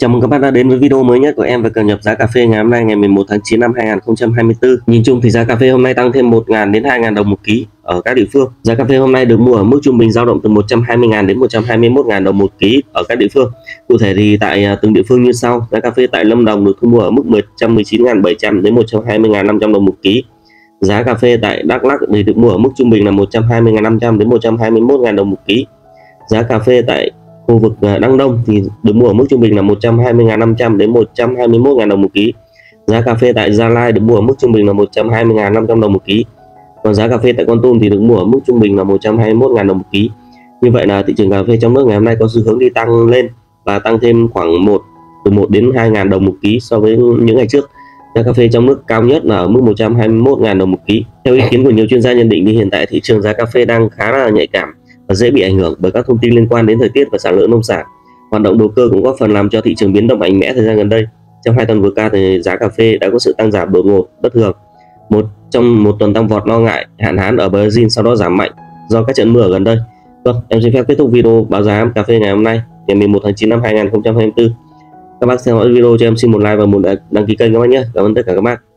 Chào mừng các bạn đã đến với video mới nhất của em về cập nhật giá cà phê ngày hôm nay, ngày 11 tháng 9 năm 2024. Nhìn chung thì giá cà phê hôm nay tăng thêm 1.000 đến 2.000 đồng một ký ở các địa phương. Giá cà phê hôm nay được mua ở mức trung bình dao động từ 120.000 đến 121.000 đồng một ký ở các địa phương. Cụ thể thì tại từng địa phương như sau: giá cà phê tại Lâm Đồng được thu mua ở mức 119.700 đến 120.500 đồng một ký. Giá cà phê tại Đắk Lắk thì được mua ở mức trung bình là 120.500 đến 121.000 đồng một ký. Giá cà phê tại khu vực Đắk Nông thì được mua ở mức trung bình là 120.500 đến 121.000 đồng một ký. Giá cà phê tại Gia Lai được mua ở mức trung bình là 120.500 đồng một ký. Còn giá cà phê tại Con Tum thì được mua ở mức trung bình là 121.000 đồng một ký. Như vậy là thị trường cà phê trong nước ngày hôm nay có xu hướng đi tăng lên và tăng thêm khoảng 1 đến 2.000 đồng một ký so với những ngày trước. Giá cà phê trong nước cao nhất là ở mức 121.000 đồng một ký. Theo ý kiến của nhiều chuyên gia nhận định thì hiện tại thị trường giá cà phê đang khá là nhạy cảm và dễ bị ảnh hưởng bởi các thông tin liên quan đến thời tiết và sản lượng nông sản. Hoạt động đầu cơ cũng góp phần làm cho thị trường biến động mạnh mẽ thời gian gần đây. Trong 2 tuần vừa qua thì giá cà phê đã có sự tăng giảm đột ngột, bất thường. Trong một tuần tăng vọt lo ngại hạn hán ở Brazil, sau đó giảm mạnh do các trận mưa gần đây. Vâng, em xin phép kết thúc video báo giá cà phê ngày hôm nay, ngày 11 tháng 9 năm 2024. Các bác xem mọi video cho em xin một like và một đăng ký kênh các bác nhé. Cảm ơn tất cả các bác.